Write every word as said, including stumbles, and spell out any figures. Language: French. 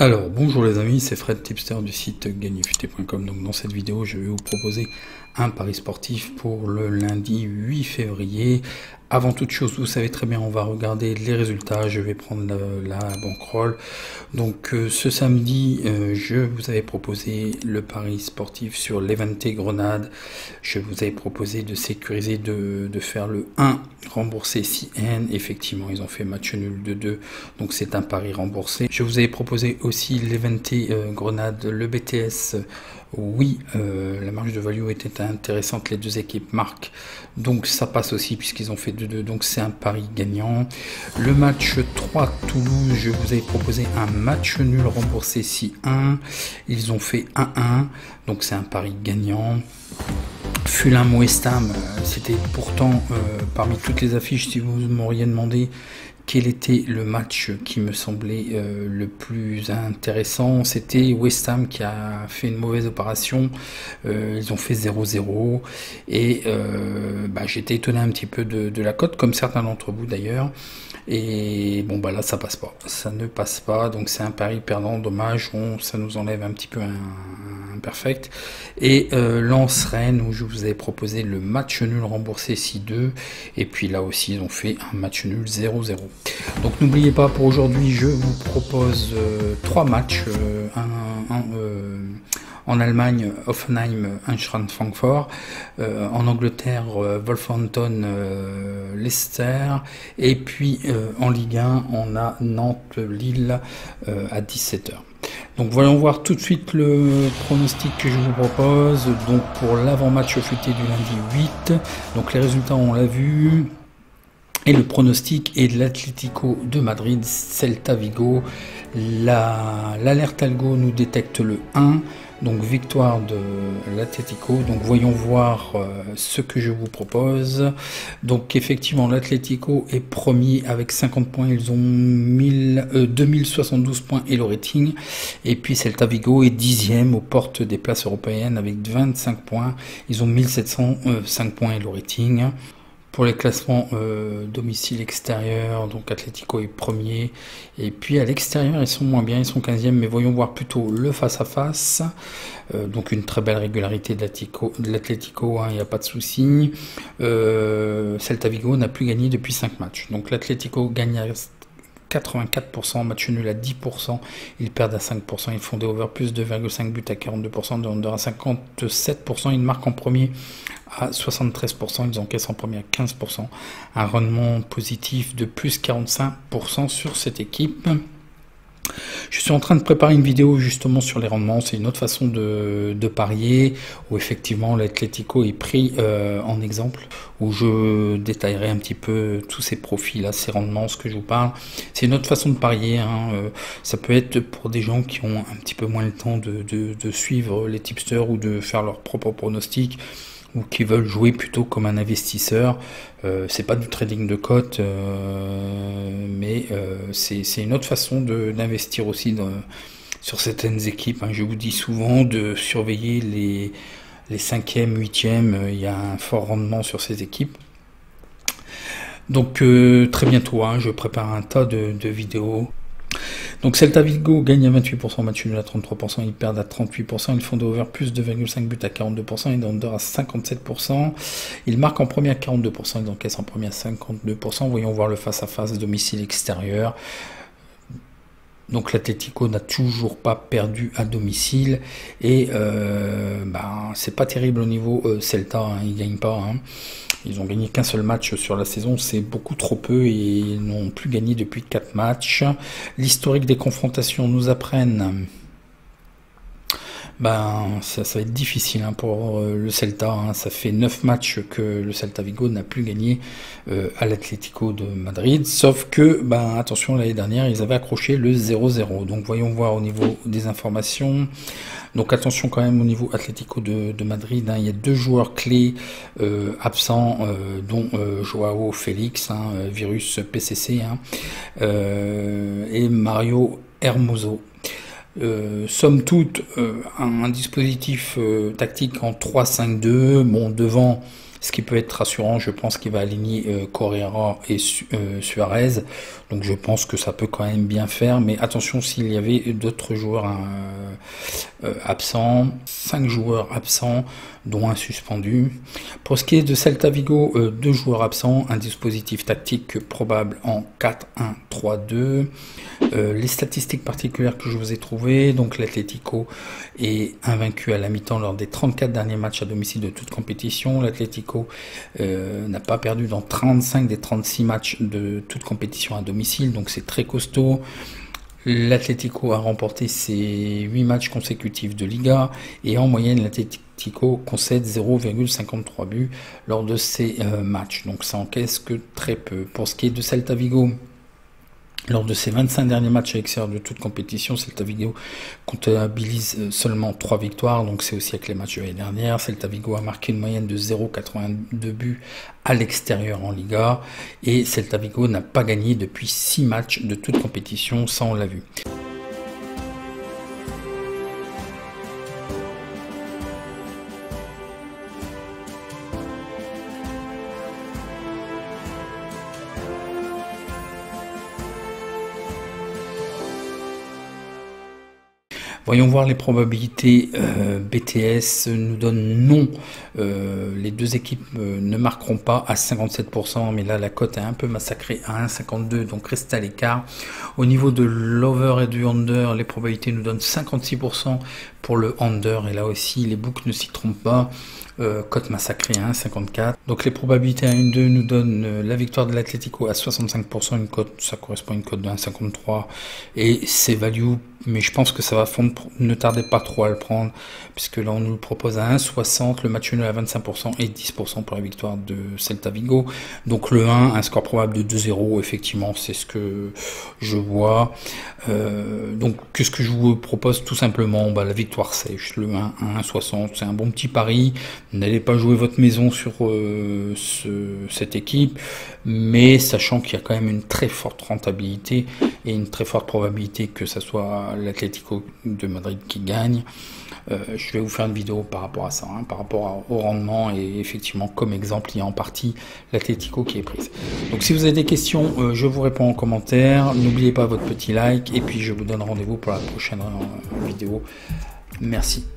Alors bonjour les amis, c'est Fred Tipster du site Gagner Futé point com. Donc dans cette vidéo, je vais vous proposer un pari sportif pour le lundi huit février. Avant toute chose, vous savez très bien, on va regarder les résultats. Je vais prendre la, la bankroll. Donc euh, ce samedi, euh, je vous avais proposé le pari sportif sur Levante Grenade. Je vous avais proposé de sécuriser, de, de faire le un, remboursé six N. Effectivement, ils ont fait match nul de deux. Donc c'est un pari remboursé. Je vous avais proposé aussi Levante euh, Grenade, le B T S. Oui, euh, la marge de value était intéressante, les deux équipes marquent, donc ça passe aussi puisqu'ils ont fait deux deux, donc c'est un pari gagnant. Le match trois Toulouse, je vous avais proposé un match nul remboursé six un, ils ont fait un un, donc c'est un pari gagnant. Fulham West Ham, c'était pourtant euh, parmi toutes les affiches, si vous m'auriez demandé quel était le match qui me semblait euh, le plus intéressant, c'était West Ham qui a fait une mauvaise opération, euh, ils ont fait zéro zéro et euh, bah, j'étais étonné un petit peu de, de la cote, comme certains d'entre vous d'ailleurs, et bon bah là ça passe pas, ça ne passe pas, donc c'est un pari perdant, dommage, on, ça nous enlève un petit peu un, un perfect, et euh, Lens Rennes où je vous avais proposé le match nul remboursé six deux, et puis là aussi ils ont fait un match nul zéro zéro. Donc n'oubliez pas, pour aujourd'hui je vous propose euh, trois matchs, euh, un, un, euh, en Allemagne Hoffenheim, Eintracht Frankfurt, euh, en Angleterre euh, Wolverhampton, euh, Leicester, et puis euh, en Ligue un on a Nantes Lille euh, à dix-sept heures. Donc voyons voir tout de suite le pronostic que je vous propose donc pour l'avant-match futé du lundi huit. Donc les résultats on l'a vu. Et le pronostic est de l'Atlético de Madrid, Celta Vigo. L'alerte algo nous détecte le un, donc victoire de l'Atlético. Donc voyons voir euh, ce que je vous propose. Donc effectivement, l'Atlético est premier avec cinquante points. Ils ont mille, euh, deux mille soixante-douze points et le rating. Et puis Celta Vigo est dixième aux portes des places européennes avec vingt-cinq points. Ils ont mille sept cent cinq points et le rating. Pour les classements euh, domicile extérieur, donc Atlético est premier. Et puis à l'extérieur, ils sont moins bien, ils sont quinzième. Mais voyons voir plutôt le face-à-face. -face. Euh, donc une très belle régularité de l'Atlético, il n'y a pas de souci. Euh, Celta Vigo n'a plus gagné depuis cinq matchs. Donc l'Atlético gagne à quatre-vingt-quatre pour cent, match nul à dix pour cent, ils perdent à cinq pour cent, ils font des over plus deux virgule cinq buts à quarante-deux pour cent, de under à cinquante-sept pour cent, ils marquent en premier à soixante-treize pour cent, ils encaissent en premier à quinze pour cent, un rendement positif de plus quarante-cinq pour cent sur cette équipe. Je suis en train de préparer une vidéo justement sur les rendements, c'est une autre façon de, de parier, où effectivement l'Atlético est pris euh, en exemple, où je détaillerai un petit peu tous ces profils là, ces rendements, ce que je vous parle. C'est une autre façon de parier, hein. Euh, ça peut être pour des gens qui ont un petit peu moins le temps de, de, de suivre les tipsters ou de faire leurs propres pronostics, ou qui veulent jouer plutôt comme un investisseur. Euh, c'est pas du trading de cote, euh, mais euh, c'est une autre façon d'investir aussi dans, sur certaines équipes, hein. Je vous dis souvent de surveiller les, les cinquièmes, huitièmes, il y a un fort rendement sur ces équipes. Donc euh, très bientôt, hein, je prépare un tas de, de vidéos. Donc Celta Vigo gagne à vingt-huit pour cent, match nul à trente-trois pour cent, ils perdent à trente-huit pour cent, ils font de over plus deux virgule cinq buts à quarante-deux pour cent, ils under à cinquante-sept pour cent, ils marquent en premier à quarante-deux pour cent, ils encaissent en premier à cinquante-deux pour cent, voyons voir le face-à-face domicile extérieur. Donc l'Atlético n'a toujours pas perdu à domicile et euh, bah, c'est pas terrible au niveau euh, Celta, hein, ils gagnent pas, hein. Ils ont gagné qu'un seul match sur la saison, c'est beaucoup trop peu et ils n'ont plus gagné depuis quatre matchs. L'historique des confrontations nous apprennent. Ben, ça, ça va être difficile, hein, pour euh, le Celta, hein. Ça fait neuf matchs que le Celta Vigo n'a plus gagné euh, à l'Atlético de Madrid, sauf que, ben, attention, l'année dernière ils avaient accroché le zéro zéro, donc voyons voir au niveau des informations. Donc attention quand même au niveau Atlético de, de Madrid, hein. Il y a deux joueurs clés euh, absents, euh, dont euh, Joao Félix, hein, virus P C C, hein, euh, et Mario Hermoso. Euh, somme toute, euh, un, un dispositif euh, tactique en trois cinq deux, bon devant ce qui peut être rassurant. Je pense qu'il va aligner euh, Correa et euh, Suarez, donc je pense que ça peut quand même bien faire, mais attention s'il y avait d'autres joueurs hein, euh, absents, cinq joueurs absents dont un suspendu. Pour ce qui est de Celta Vigo, euh, deux joueurs absents, un dispositif tactique probable en quatre un trois deux, euh, les statistiques particulières que je vous ai trouvées, donc l'Atlético est invaincu à la mi-temps lors des trente-quatre derniers matchs à domicile de toute compétition, l'Atlético euh, n'a pas perdu dans trente-cinq des trente-six matchs de toute compétition à domicile, donc c'est très costaud. L'Atlético a remporté ses huit matchs consécutifs de Liga et en moyenne l'Atlético concède zéro virgule cinquante-trois buts lors de ces euh, matchs, donc ça encaisse que très peu. Pour ce qui est de Celta Vigo, lors de ses vingt-cinq derniers matchs à l'extérieur de toute compétition, Celta Vigo comptabilise seulement trois victoires, donc c'est aussi avec les matchs de l'année dernière. Celta Vigo a marqué une moyenne de zéro virgule quatre-vingt-deux buts à l'extérieur en Liga, et Celta Vigo n'a pas gagné depuis six matchs de toute compétition, ça on l'a vu. Voyons voir les probabilités. euh, B T S nous donne non, euh, les deux équipes euh, ne marqueront pas à cinquante-sept pour cent, mais là la cote est un peu massacrée à un virgule cinquante-deux, donc restez à l'écart. Au niveau de l'over et du under, les probabilités nous donnent cinquante-six pour cent pour le under, et là aussi les books ne s'y trompent pas. Euh, cote massacrée à un virgule cinquante-quatre, donc les probabilités à un virgule deux nous donnent euh, la victoire de l'Atlético à soixante-cinq pour cent, une cote, ça correspond à une cote de un virgule cinquante-trois, et c'est value, mais je pense que ça va fondre, ne tardez pas trop à le prendre, puisque là on nous le propose à un virgule soixante, le match nul à vingt-cinq pour cent et dix pour cent pour la victoire de Celta Vigo, donc le un, un score probable de deux zéro, effectivement c'est ce que je vois. Euh, donc qu'est-ce que je vous propose tout simplement, bah, la victoire sèche, le un, un virgule soixante, c'est un bon petit pari. N'allez pas jouer votre maison sur euh, ce, cette équipe, mais sachant qu'il y a quand même une très forte rentabilité et une très forte probabilité que ce soit l'Atlético de Madrid qui gagne. Euh, je vais vous faire une vidéo par rapport à ça, hein, par rapport au rendement, et effectivement comme exemple il y a en partie l'Atlético qui est prise. Donc si vous avez des questions, euh, je vous réponds en commentaire, n'oubliez pas votre petit like, et puis je vous donne rendez-vous pour la prochaine euh, vidéo. Merci.